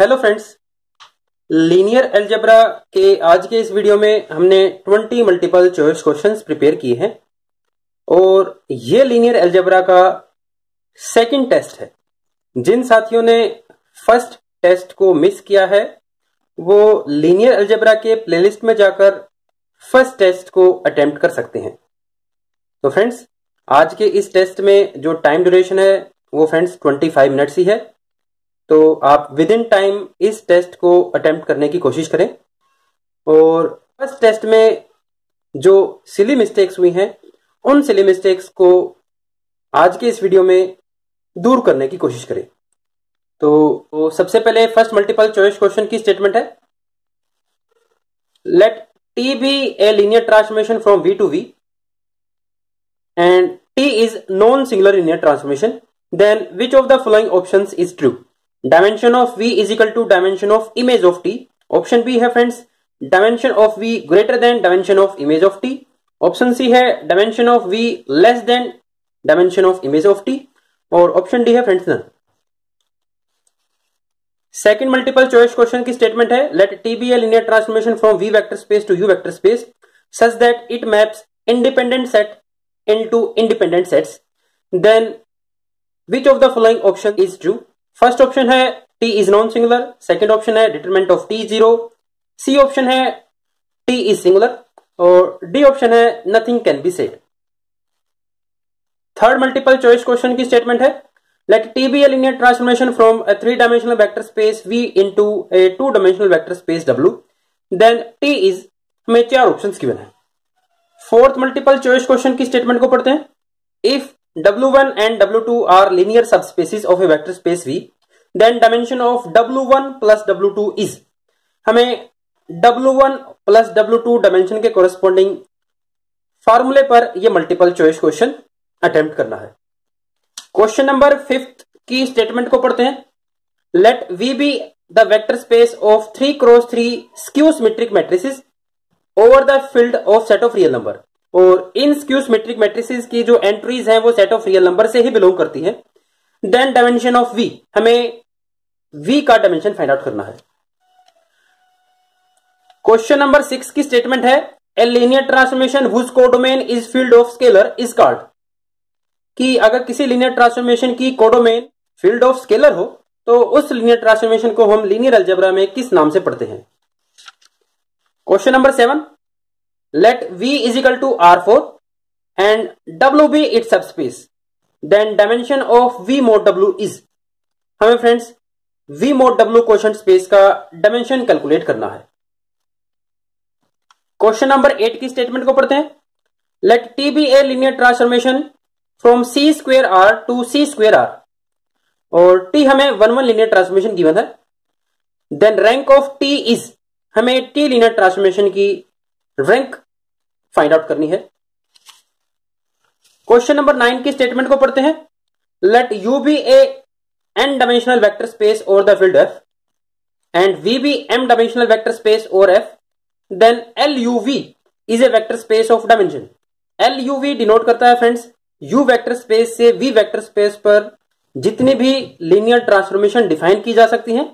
Hello friends, linear algebra के आज के इस वीडियो में हमने 20 मल्टीपल चॉइस क्वेश्चंस प्रिपेयर किए हैं और ये लीनियर अलजेब्रा का सेकंड टेस्ट है। जिन साथियों ने फर्स्ट टेस्ट को मिस किया है वो लीनियर अलजेब्रा के प्लेलिस्ट में जाकर फर्स्ट टेस्ट को अटेम्प्ट कर सकते हैं। तो फ्रेंड्स, आज के इस टेस्ट में जो टाइम ड्यूरेशन है वो फ्रेंड्स 25 मिनट्स ही है, तो आप विद इन टाइम इस टेस्ट को अटेम्प्ट करने की कोशिश करें। और फर्स्ट टेस्ट में जो सिली मिस्टेक्स हुई हैं उन सिली मिस्टेक्स को आज के इस वीडियो में दूर करने की कोशिश करें। तो सबसे पहले फर्स्ट मल्टीपल चॉइस क्वेश्चन की स्टेटमेंट है, let T be a linear transformation from V to V and T is non singular linear transformation, then which of the following options is true. Dimension of v is equal to dimension of image of t। Option B है friends dimension of v greater than dimension of image of t। Option C है dimension of v less than dimension of image of t और option D है friends none. Second multiple choice question की statement है, let t be a linear transformation from v vector space to u vector space such that it maps independent set into independent sets, then which of the following option is true. First option है t is non singular, second option है determinant of t zero, C option है t is singular और D option है nothing can be said. Third multiple choice question की statement है, let t be a linear transformation from a three dimensional vector space v into a two dimensional vector space w, then t is, हमें चार option given है। Fourth multiple choice question की statement को पढ़ते हैं, if W1 and W2 are linear subspaces of a vector space V, then dimension of W1 plus W2 is, हमें W1 plus W2 dimension के corresponding फार्मूले पर यह मल्टीपल चॉइस क्वेश्चन अटेम्प्ट करना है। क्वेश्चन नंबर फिफ्थ की statement को पढ़ते हैं, let V be the vector space of 3×3 skew symmetric matrices over the field of set of real number। और इन स्क्यू सिमेट्रिक मैट्रिसेस की जो एंट्रीज हैं वो सेट ऑफ रियल नंबर से ही बिलोंग करती हैं। देन डायमेंशन ऑफ v, हमें v का डायमेंशन फाइंड आउट करना है। क्वेश्चन नंबर सिक्स की स्टेटमेंट है, a linear transformation whose codomain is field of scalar is called, कि अगर किसी लीनियर ट्रांसफॉर्मेशन की कोडोमेन फील्ड ऑफ स्केलर हो तो उस लीनियर ट्रांसफॉर्मेशन को हम लीनियर अलजेब्रा में किस नाम से पढ़ते हैं। Question number seven, let V is equal to R4 and W be its subspace, then dimension of V mod W is, हमें friends V mod W quotient space का डायमेंशन कैलकुलेट करना है। क्वेश्चन नंबर 8 की statement को पढ़ते हैं, let T be a linear transformation from C square R to C square R और T हमें 1-1 linear transformation गिवन है, then rank of T is, हमें T linear transformation की रैंक फाइंड आउट करनी है। क्वेश्चन नंबर 9 की statement को पढ़ते हैं, let U be a n dimensional vector space और the field F and V be m dimensional vector space और F, then L U V is a vector space of dimension. L U V denote करता है friends U vector space से V vector space पर जितनी भी linear transformation define की जा सकती है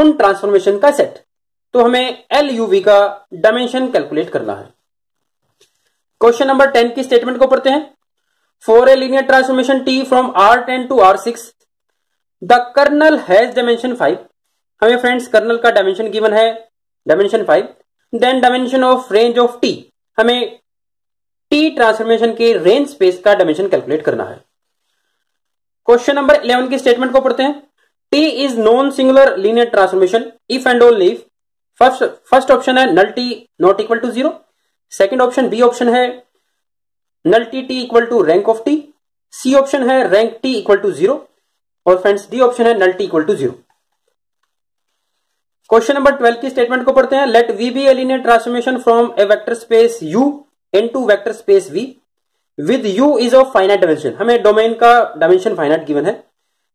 उन ट्रांसफॉर्मेशन का सेट, तो हमें LUV का डायमेंशन कैलकुलेट करना है। क्वेश्चन नंबर 10 की स्टेटमेंट को पढ़ते हैं, for a linear transformation T from R10 to R6 the kernel has dimension 5, हमें फ्रेंड्स कर्नल का डायमेंशन गिवन है dimension 5, then dimension of range of T, हमें T ट्रांसफॉर्मेशन के रेंज स्पेस का डायमेंशन कैलकुलेट करना है। क्वेश्चन नंबर 11 की statement को पढ़ते हैं, T is non singular linear transformation if and only if. First option है null T not equal to zero, second option B option है null T T equal to rank of T, C option है rank T equal to zero और friends D option है null T equal to zero. Question number 12 की statement को पढ़ते हैं, let V be a linear transformation from a vector space U into vector space V with U is of finite dimension, हमें domain का dimension finite given है,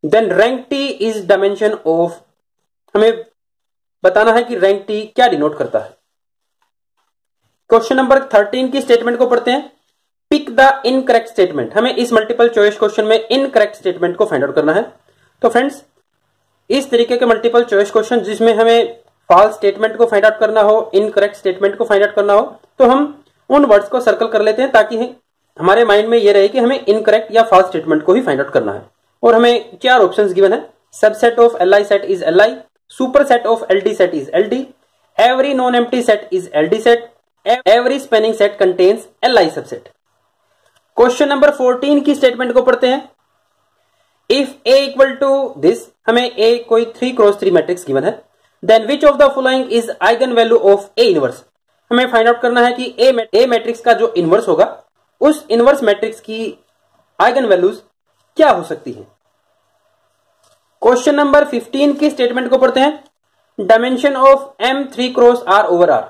then rank T is dimension of, हमें बताना है कि rank T क्या denote करता है। क्वेश्चन नंबर 13 की स्टेटमेंट को पढ़ते हैं, पिक द इनकरेक्ट स्टेटमेंट, हमें इस मल्टीपल चॉइस क्वेश्चन में इनकरेक्ट स्टेटमेंट को फाइंड आउट करना है। तो फ्रेंड्स इस तरीके के मल्टीपल चॉइस क्वेश्चन जिसमें हमें फॉल्स स्टेटमेंट को फाइंड आउट करना हो, इनकरेक्ट स्टेटमेंट को फाइंड आउट करना हो, तो हम उन वर्ड्स को सर्कल कर लेते हैं ताकि हमारे माइंड में ये रहे कि हमें इनकरेक्ट या फॉल्स स्टेटमेंट को ही फाइंड आउट करना है। और हमें चार ऑप्शंस गिवन है। Subset of L I set is L I, superset of L D set is L D, every non empty set is L D set, every spanning set contains L I subset. Question number 14 की statement को पढ़ते हैं। If A equal to this, हमें A कोई 3x3 matrix given है, then which of the following is eigenvalue of A inverse. हमें find out करना है कि ए मैट्रिक्स का जो इनवर्स होगा उस इनवर्स मैट्रिक्स की आइगन वैल्यूज क्या हो सकती है। क्वेश्चन नंबर 15 की स्टेटमेंट को पढ़ते हैं। डायमेंशन ऑफ M 3 × R/R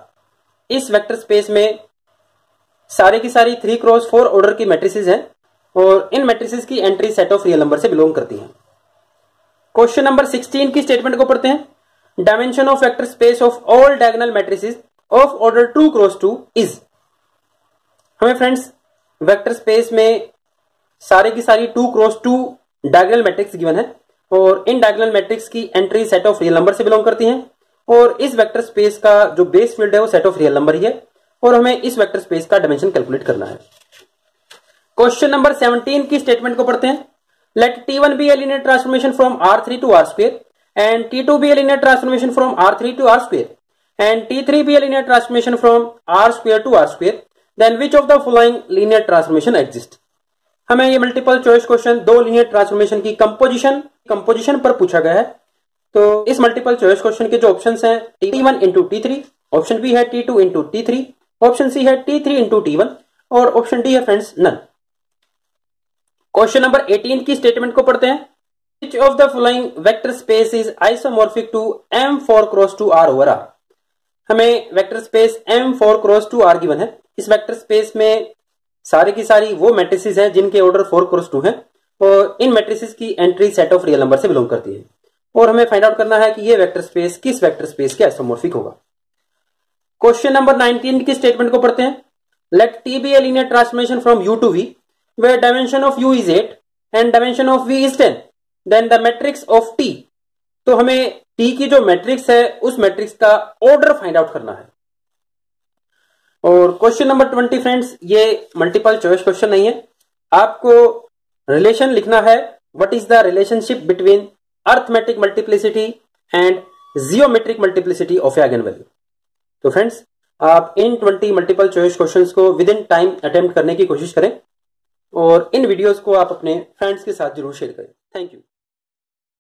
इस वेक्टर स्पेस में सारे की सारी 3x4 ऑर्डर की मैट्रिसेस हैं और इन मैट्रिसेस की entry set of real number से बिलोंग करती है। क्वेश्चन नंबर 16 की स्टेटमेंट को पढ़ते हैं। Dimension of vector space of all diagonal matrices of order 2x2 is. हमें फ्रेंड्स वेक्टर स्पेस में सारे की सारी 2x2 डायगोनल मैट्रिक्स गिवन है और इन डायगोनल मैट्रिक्स की entry set of real number से बिलोंग करती है और इस वेक्टर स्पेस का जो बेस फील्ड है वो सेट ऑफ रियल नंबर ही है और हमें इस वेक्टर स्पेस का डायमेंशन कैलकुलेट करना है। क्वेश्चन नंबर 17 की स्टेटमेंट को पढ़ते हैं। Let T1 be a linear transformation from R3 to R2 and T2 be a linear transformation from R3 to R2 and T3 be a linear transformation from R2 to R2, then which of the following linear transformation exist. हमें ये multiple choice question दो linear transformation की composition पर पूछा गया है। तो इस मल्टीपल चॉइस क्वेश्चन के जो ऑप्शन है T1 into T3, option B है T2 into T3, option C है T3 इंटू T1 और ऑप्शन डी है फ्रेंड्स नन। क्वेश्चन नंबर 18 की स्टेटमेंट को पढ़ते हैं। Which of the following vector space is isomorphic to M4x2R/R। हमें वेक्टर स्पेस M4x2R गिवन है। इस वेक्टर स्पेस में सारी की सारी वो मैट्रिसेस हैं जिनके ऑर्डर 4x2 है और इन मैट्रिसेस की entry set of real number से बिलोंग करती है और हमें फाइंड आउट करना है कि ये वेक्टर स्पेस किस वेक्टर स्पेस के आइसोमॉर्फिक होगा। क्वेश्चन नंबर 19 की स्टेटमेंट को पढ़ते हैं। Let T be a linear transformation from U to V where dimension of U is 8 and dimension of V is 10, then the matrix of T। तो हमें T की जो मैट्रिक्स है उस मैट्रिक्स का ऑर्डर फाइंड आउट करना है। और क्वेश्चन नंबर 20 फ्रेंड्स, ये मल्टीपल चॉइस क्वेश्चन नहीं है, आपको रिलेशन लिखना है। What is the relationship between arithmetic multiplicity and geometric multiplicity of eigen value. तो फ्रेंड्स, आप इन 20 मल्टीपल चॉइस क्वेश्चंस को विद इन टाइम अटेम्प्ट करने की कोशिश करें और इन वीडियोस को आप अपने फ्रेंड्स के साथ जरूर शेयर करें। Thank you.